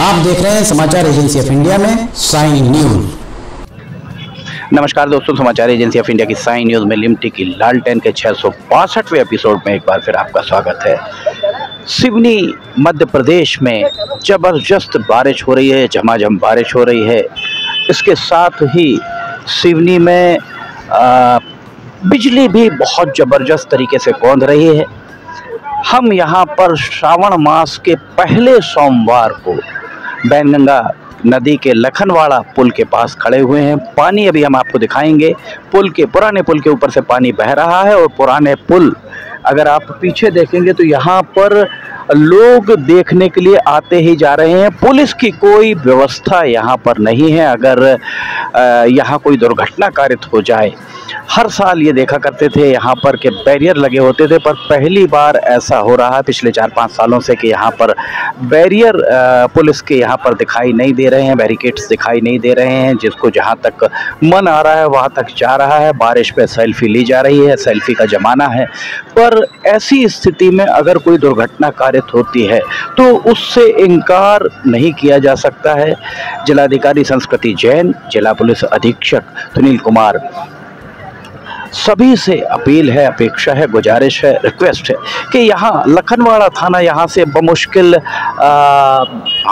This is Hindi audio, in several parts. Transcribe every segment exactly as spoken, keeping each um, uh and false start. आप देख रहे हैं समाचार एजेंसी ऑफ इंडिया में साई न्यूज। नमस्कार दोस्तों, समाचार एजेंसी ऑफ इंडिया की साई न्यूज़ में लिमटी की लालटेन के छः सौ बासठवें एपिसोड में एक बार फिर आपका स्वागत है। सिवनी मध्य प्रदेश में ज़बरदस्त बारिश हो रही है, झमाझम बारिश हो रही है। इसके साथ ही सिवनी में आ, बिजली भी बहुत ज़बरदस्त तरीके से गूंज रही है। हम यहाँ पर श्रावण मास के पहले सोमवार को बैनगंगा नदी के लखनवाड़ा पुल के पास खड़े हुए हैं। पानी अभी हम आपको दिखाएंगे। पुल के पुराने पुल के ऊपर से पानी बह रहा है और पुराने पुल अगर आप पीछे देखेंगे तो यहाँ पर लोग देखने के लिए आते ही जा रहे हैं। पुलिस की कोई व्यवस्था यहाँ पर नहीं है। अगर यहाँ कोई दुर्घटना कारित हो जाए, हर साल ये देखा करते थे यहाँ पर के बैरियर लगे होते थे, पर पहली बार ऐसा हो रहा है पिछले चार पाँच सालों से कि यहाँ पर बैरियर पुलिस के यहाँ पर दिखाई नहीं दे रहे हैं, बैरिकेड्स दिखाई नहीं दे रहे हैं। जिसको जहाँ तक मन आ रहा है वहाँ तक जा रहा है। बारिश पे सेल्फी ली जा रही है, सेल्फी का जमाना है। पर ऐसी स्थिति में अगर कोई दुर्घटना कारित होती है तो उससे इनकार नहीं किया जा सकता है। जिलाधिकारी संस्कृति जैन, जिला पुलिस अधीक्षक सुनील कुमार, सभी से अपील है, अपेक्षा है, गुजारिश है, रिक्वेस्ट है कि यहाँ लखनवाड़ा थाना यहाँ से बमुश्किल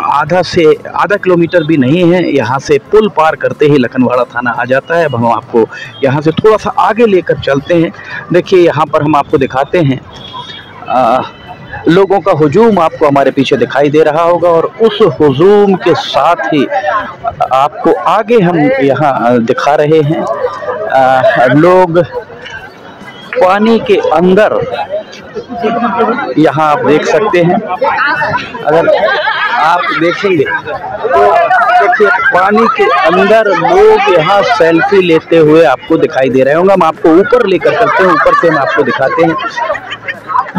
आधा से आधा किलोमीटर भी नहीं है, यहाँ से पुल पार करते ही लखनवाड़ा थाना आ जाता है। अब हम आपको यहाँ से थोड़ा सा आगे लेकर चलते हैं। देखिए यहाँ पर हम आपको दिखाते हैं आ, लोगों का हुजूम आपको हमारे पीछे दिखाई दे रहा होगा और उस हुजूम के साथ ही आपको आगे हम यहाँ दिखा रहे हैं। आ, लोग पानी के अंदर यहाँ आप देख सकते हैं। अगर आप देखेंगे तो देखिए पानी के अंदर लोग यहाँ सेल्फी लेते हुए आपको दिखाई दे रहे होंगे। हम आपको ऊपर लेकर चलते हैं, ऊपर से हम आपको दिखाते हैं।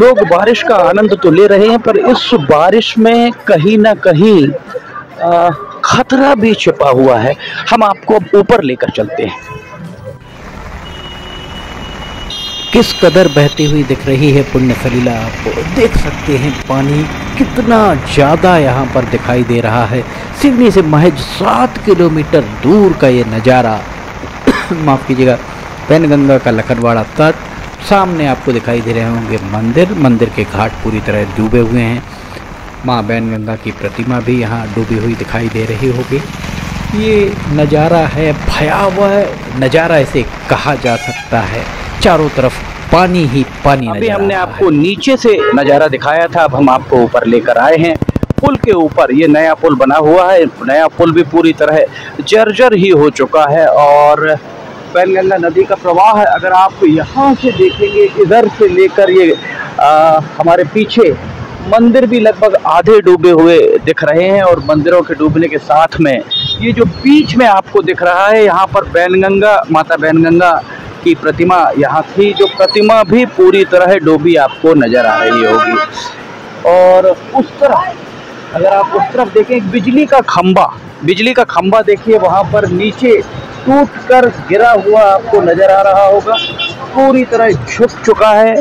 लोग बारिश का आनंद तो ले रहे हैं, पर इस बारिश में कहीं ना कहीं खतरा भी छिपा हुआ है। हम आपको ऊपर लेकर चलते हैं। किस कदर बहती हुई दिख रही है पुण्य सलीला। आप देख सकते हैं पानी कितना ज़्यादा यहाँ पर दिखाई दे रहा है। सिवनी से महज सात किलोमीटर दूर का ये नज़ारा माफ़ कीजिएगा, बैनगंगा का लखनवाड़ा तट। सामने आपको दिखाई दे रहे होंगे मंदिर, मंदिर के घाट पूरी तरह डूबे हुए हैं। माँ बैनगंगा की प्रतिमा भी यहाँ डूबी हुई दिखाई दे रही होगी। ये नज़ारा है, भयावह नज़ारा इसे कहा जा सकता है। चारों तरफ पानी ही पानी। अभी हमने आपको नीचे से नज़ारा दिखाया था, अब हम आपको ऊपर लेकर आए हैं। पुल के ऊपर ये नया पुल बना हुआ है, नया पुल भी पूरी तरह जर्जर ही हो चुका है और बैनगंगा नदी का प्रवाह है। अगर आप यहाँ से देखेंगे, इधर से लेकर ये आ, हमारे पीछे मंदिर भी लगभग आधे डूबे हुए दिख रहे हैं और मंदिरों के डूबने के साथ में ये जो बीच में आपको दिख रहा है, यहाँ पर बैनगंगा माता बैनगंगा की प्रतिमा यहाँ थी, जो प्रतिमा भी पूरी तरह डूबी आपको नजर आ रही होगी। और उस तरफ अगर आप उस तरफ देखें, बिजली का खम्बा, बिजली का खम्बा देखिए वहाँ पर नीचे टूट कर गिरा हुआ आपको नज़र आ रहा होगा, पूरी तरह झुक चुका है।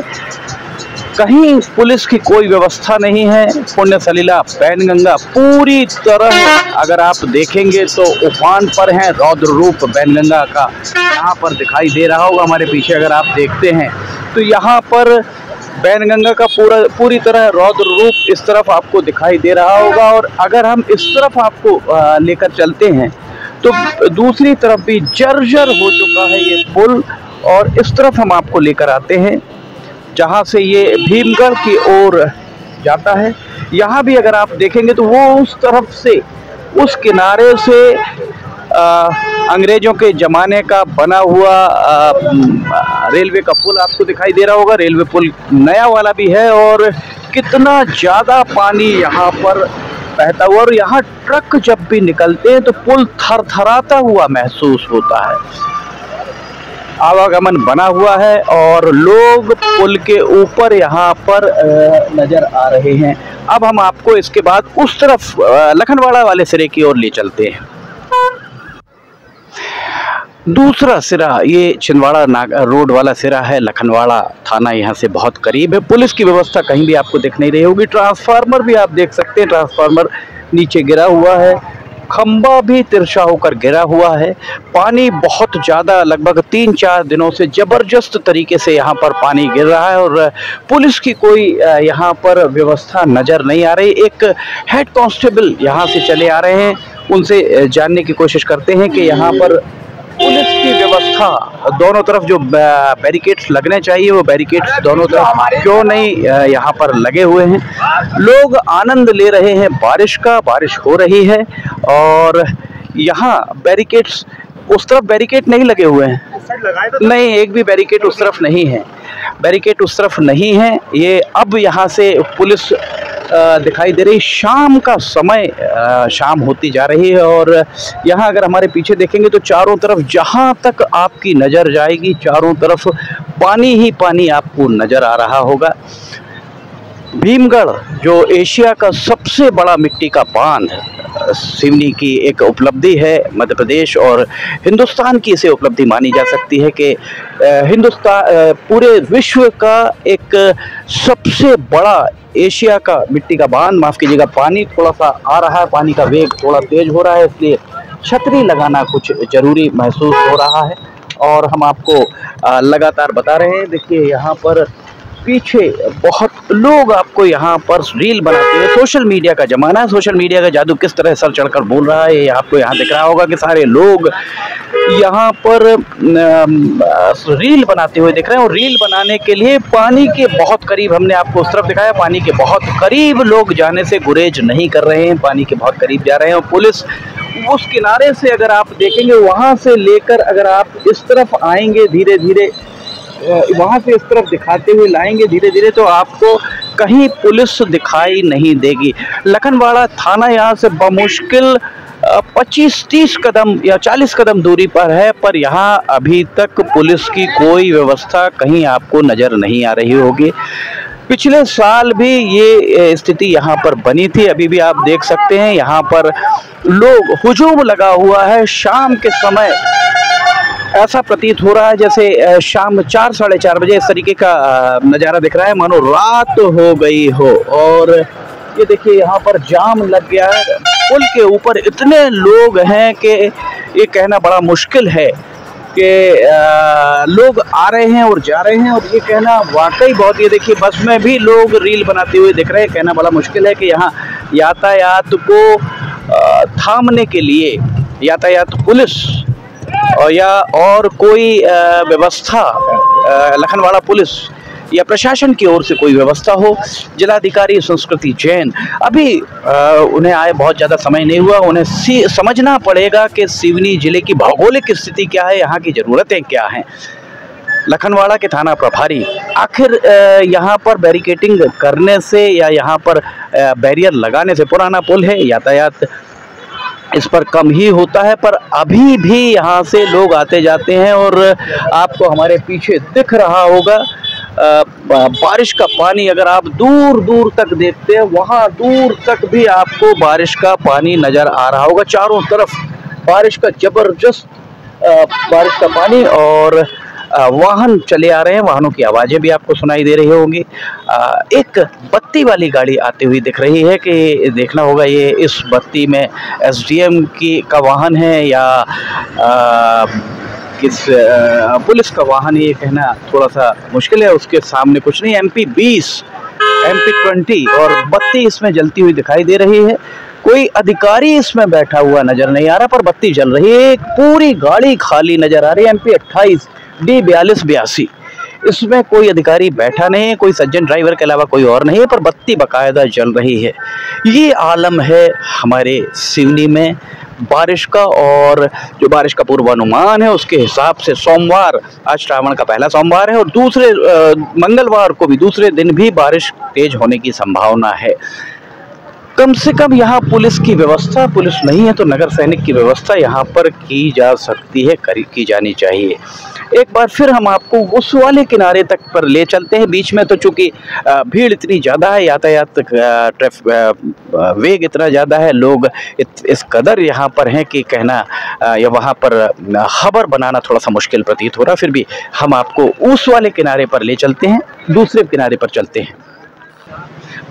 कहीं पुलिस की कोई व्यवस्था नहीं है। पुण्य सलीला बैनगंगा पूरी तरह अगर आप देखेंगे तो उफान पर है। रौद्र रूप बैनगंगा का यहाँ पर दिखाई दे रहा होगा। हमारे पीछे अगर आप देखते हैं तो यहाँ पर बैनगंगा का पूरा पूरी तरह रौद्र रूप इस तरफ आपको दिखाई दे रहा होगा। और अगर हम इस तरफ आपको लेकर चलते हैं तो दूसरी तरफ भी जर्जर हो चुका है ये पुल। और इस तरफ हम आपको लेकर आते हैं जहाँ से ये भीमगढ़ की ओर जाता है। यहाँ भी अगर आप देखेंगे तो वो उस तरफ से, उस किनारे से आ, अंग्रेजों के ज़माने का बना हुआ रेलवे का पुल आपको दिखाई दे रहा होगा। रेलवे पुल नया वाला भी है और कितना ज़्यादा पानी यहाँ पर बहता हुआ। और यहाँ ट्रक जब भी निकलते हैं तो पुल थरथराता हुआ महसूस होता है। आवागमन बना हुआ है और लोग पुल के ऊपर यहाँ पर नजर आ रहे हैं। अब हम आपको इसके बाद उस तरफ लखनवाड़ा वाले सिरे की ओर ले चलते हैं। दूसरा सिरा ये छिंदवाड़ा रोड वाला सिरा है, लखनवाड़ा थाना यहाँ से बहुत करीब है। पुलिस की व्यवस्था कहीं भी आपको दिख नहीं रही होगी। ट्रांसफार्मर भी आप देख सकते हैं, ट्रांसफार्मर नीचे गिरा हुआ है, खंबा भी तिरछा होकर गिरा हुआ है। पानी बहुत ज़्यादा, लगभग तीन चार दिनों से ज़बरदस्त तरीके से यहाँ पर पानी गिर रहा है और पुलिस की कोई यहाँ पर व्यवस्था नज़र नहीं आ रही। एक हेड कांस्टेबल यहाँ से चले आ रहे हैं, उनसे जानने की कोशिश करते हैं कि यहाँ पर पुलिस की व्यवस्था, दोनों तरफ जो बैरिकेड्स लगने चाहिए वो बैरिकेड्स दोनों तरफ क्यों नहीं यहाँ पर लगे हुए हैं। लोग आनंद ले रहे हैं बारिश का, बारिश हो रही है और यहाँ बैरिकेड्स, उस तरफ बैरिकेड नहीं लगे हुए हैं, नहीं एक भी बैरिकेड उस तरफ नहीं है, बैरिकेड उस तरफ नहीं है। ये अब यहाँ से पुलिस दिखाई दे रही, शाम का समय, शाम होती जा रही है और यहाँ अगर हमारे पीछे देखेंगे तो चारों तरफ जहाँ तक आपकी नज़र जाएगी चारों तरफ पानी ही पानी आपको नज़र आ रहा होगा। भीमगढ़ जो एशिया का सबसे बड़ा मिट्टी का बांध सिवनी की एक उपलब्धि है, मध्य प्रदेश और हिंदुस्तान की इसे उपलब्धि मानी जा सकती है कि हिंदुस्तान पूरे विश्व का एक सबसे बड़ा एशिया का मिट्टी का बांध, माफ़ कीजिएगा पानी थोड़ा सा आ रहा है, पानी का वेग थोड़ा तेज हो रहा है इसलिए छतरी लगाना कुछ ज़रूरी महसूस हो रहा है और हम आपको लगातार बता रहे हैं। देखिए यहाँ पर पीछे बहुत लोग आपको यहाँ पर रील बनाते हुए, सोशल मीडिया का ज़माना है, सोशल मीडिया का जादू किस तरह सर चढ़कर बोल रहा है, आपको यहाँ दिख रहा होगा कि सारे लोग यहाँ पर रील बनाते हुए दिख रहे हैं और रील बनाने के लिए पानी के बहुत करीब, हमने आपको उस तरफ दिखाया, पानी के बहुत करीब लोग जाने से गुरेज नहीं कर रहे हैं, पानी के बहुत करीब जा रहे हैं और पुलिस उस किनारे से अगर आप देखेंगे वहाँ से लेकर अगर आप इस तरफ आएंगे धीरे धीरे, वहाँ से इस तरफ दिखाते हुए लाएंगे धीरे धीरे तो आपको कहीं पुलिस दिखाई नहीं देगी। लखनवाड़ा थाना यहाँ से बमुश्किल पच्चीस तीस कदम या चालीस कदम दूरी पर है, पर यहाँ अभी तक पुलिस की कोई व्यवस्था कहीं आपको नज़र नहीं आ रही होगी। पिछले साल भी ये स्थिति यहाँ पर बनी थी, अभी भी आप देख सकते हैं यहाँ पर लोग, हुजूम लगा हुआ है। शाम के समय ऐसा प्रतीत हो रहा है जैसे शाम चार साढ़े चार बजे इस तरीके का नज़ारा दिख रहा है, मानो रात हो गई हो। और ये देखिए यहाँ पर जाम लग गया है, पुल के ऊपर इतने लोग हैं कि ये कहना बड़ा मुश्किल है कि लोग आ रहे हैं और जा रहे हैं और ये कहना वाकई बहुत, ये देखिए बस में भी लोग रील बनाते हुए दिख रहे हैं। कहना बड़ा मुश्किल है कि यहाँ यातायात को थामने के लिए यातायात पुलिस और या और कोई व्यवस्था, लखनवाड़ा पुलिस या प्रशासन की ओर से कोई व्यवस्था हो। जिलाधिकारी संस्कृति जैन, अभी आ, उन्हें आए बहुत ज़्यादा समय नहीं हुआ, उन्हें समझना पड़ेगा कि सिवनी जिले की भौगोलिक स्थिति क्या है, यहाँ की ज़रूरतें क्या हैं। लखनवाड़ा के थाना प्रभारी, आखिर यहाँ पर बैरिकेटिंग करने से या यहाँ पर बैरियर लगाने से, पुराना पुल है, यातायात इस पर कम ही होता है, पर अभी भी यहाँ से लोग आते जाते हैं और आपको हमारे पीछे दिख रहा होगा बारिश का पानी। अगर आप दूर दूर तक देखते हैं वहाँ दूर तक भी आपको बारिश का पानी नज़र आ रहा होगा, चारों तरफ बारिश का ज़बरदस्त बारिश का पानी और वाहन चले आ रहे हैं, वाहनों की आवाज़ें भी आपको सुनाई दे रही होंगी। एक बत्ती वाली गाड़ी आती हुई दिख रही है कि देखना होगा ये इस बत्ती में एसडीएम की का वाहन है या आ, किस आ, पुलिस का वाहन, ये कहना थोड़ा सा मुश्किल है। उसके सामने कुछ नहीं, एम पी बीस, एम पी ट्वेंटी और बत्ती इसमें जलती हुई दिखाई दे रही है। कोई अधिकारी इसमें बैठा हुआ नज़र नहीं आ रहा पर बत्ती जल रही है, पूरी गाड़ी खाली नज़र आ रही है। एम पी अट्ठाईस डी बयालीस बयासी, इसमें कोई अधिकारी बैठा नहीं है, कोई सज्जन ड्राइवर के अलावा कोई और नहीं है, पर बत्ती बाकायदा जल रही है। ये आलम है हमारे सिवनी में बारिश का और जो बारिश का पूर्वानुमान है उसके हिसाब से सोमवार, आज श्रावण का पहला सोमवार है और दूसरे मंगलवार को भी, दूसरे दिन भी बारिश तेज होने की संभावना है। कम से कम यहाँ पुलिस की व्यवस्था, पुलिस नहीं है तो नगर सैनिक की व्यवस्था यहाँ पर की जा सकती है, करी की जानी चाहिए। एक बार फिर हम आपको उस वाले किनारे तक पर ले चलते हैं। बीच में तो चूँकि भीड़ इतनी ज़्यादा है, यातायात वेग इतना ज़्यादा है, लोग इत, इस कदर यहाँ पर हैं कि कहना या वहाँ पर खबर बनाना थोड़ा सा मुश्किल प्रतीत हो रहा। फिर भी हम आपको उस वाले किनारे पर ले चलते हैं, दूसरे किनारे पर चलते हैं।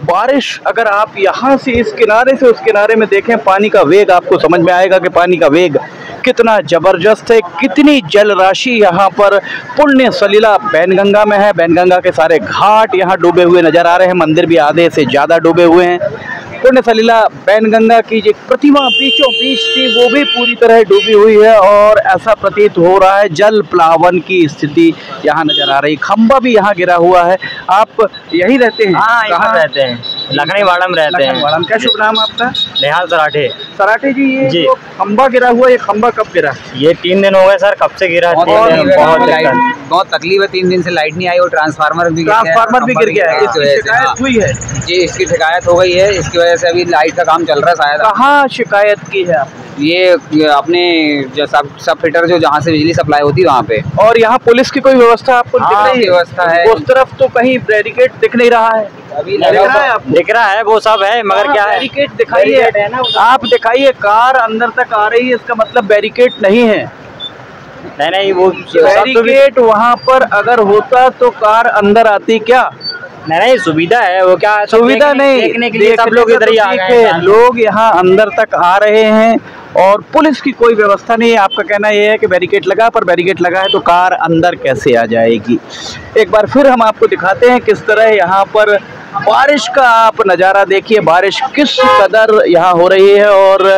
बारिश अगर आप यहाँ से इस किनारे से उस किनारे में देखें, पानी का वेग आपको समझ में आएगा कि पानी का वेग कितना ज़बरदस्त है, कितनी जल राशि यहाँ पर पुण्य सलीला बैनगंगा में है। बैनगंगा के सारे घाट यहाँ डूबे हुए नज़र आ रहे हैं, मंदिर भी आधे से ज़्यादा डूबे हुए हैं। पुण्य सलीला बैनगंगा की जो प्रतिमा बीचों बीच थी वो भी पूरी तरह डूबी हुई है और ऐसा प्रतीत हो रहा है जल प्लावन की स्थिति यहाँ नज़र आ रही। खंबा भी यहाँ गिरा हुआ है। आप यही रहते हैं? हाँ, कहाँ रहते हैं? लखनवाड़ा में रहते हैं। क्या शुभ नाम आपका? नेहाल सराटे। सराटे जी, ये जी। तो खंबा गिरा हुआ, ये खंबा कब गिरा? ये तीन दिन हो गए सर, कब से गिरा। बहुत तकलीफ है, तीन दिन से लाइट नहीं आई और ट्रांसफार्मर भी ट्रांसफार्मर भी गिर गया है। शिकायत हुई है जी, इसकी शिकायत हो गई है, इसकी वजह से अभी लाइट का काम चल रहा है। शायद कहाँ शिकायत की है आपने? ये अपने जो सब सब फिटर जो जहाँ से बिजली सप्लाई होती है वहाँ पे। और यहाँ पुलिस की कोई व्यवस्था आपको दिख रही है? व्यवस्था है उस तरफ तो कहीं बैरिकेड दिख नहीं रहा है। अभी दिख रहा है, दिख रहा है वो सब है मगर क्या है, बैरिकेड दिखाइए आप, दिखाइए। कार अंदर तक आ रही है, इसका मतलब बैरिकेड नहीं है। नहीं नहीं, वो बैरिकेड वहाँ पर अगर होता तो कार अंदर आती क्या? नहीं नहीं, सुविधा है वो। क्या सुविधा? नहीं, देखने के लिए सब लोग इधर ही आ गए हैं। लोग यहाँ अंदर तक आ रहे हैं और पुलिस की कोई व्यवस्था नहीं है। आपका कहना यह है कि बैरिकेड लगा, पर बैरिकेड लगा है तो कार अंदर कैसे आ जाएगी। एक बार फिर हम आपको दिखाते हैं किस तरह यहाँ पर बारिश का आप नज़ारा देखिए, बारिश किस कदर यहाँ हो रही है। और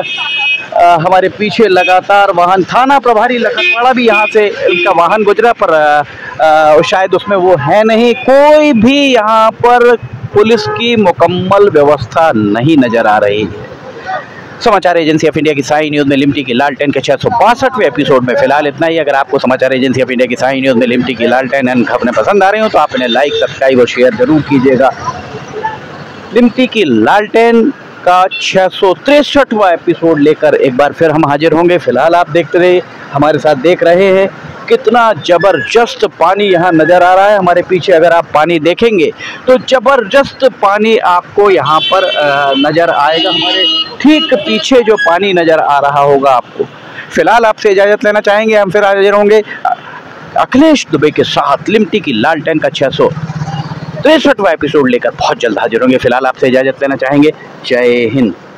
आ, हमारे पीछे लगातार वाहन, थाना प्रभारी लखनवाड़ा भी यहाँ से इनका वाहन गुजरा, पर आ, शायद उसमें वो है नहीं। कोई भी यहाँ पर पुलिस की मुकम्मल व्यवस्था नहीं नज़र आ रही है। समाचार एजेंसी ऑफ इंडिया की साई न्यूज़ में लिमटी की लालटेन के छः सौ बासठवें एपिसोड में फिलहाल इतना ही। अगर आपको समाचार एजेंसी ऑफ इंडिया की साई न्यूज़ में लिमटी की लालटेन एंड खबरें पसंद आ रही हो तो आप इन्हें लाइक, सब्सक्राइब और शेयर जरूर कीजिएगा। लिमटी की लालटेन का छः सौ तिरसठवा एपिसोड लेकर एक बार फिर हम हाजिर होंगे। फिलहाल आप देखते रहिए, हमारे साथ देख रहे हैं कितना ज़बरदस्त पानी यहाँ नज़र आ रहा है। हमारे पीछे अगर आप पानी देखेंगे तो ज़बरदस्त पानी आपको यहाँ पर नज़र आएगा। हमारे ठीक पीछे जो पानी नज़र आ रहा होगा आपको। फिलहाल आपसे इजाज़त लेना चाहेंगे, हम फिर हाजिर होंगे अखिलेश दुबे के साथ लिमटी की लालटेन का छः सौ तिरसठवा एपिसोड लेकर बहुत जल्द हाजिर होंगे। फिलहाल आपसे इजाज़त लेना चाहेंगे। जय हिंद।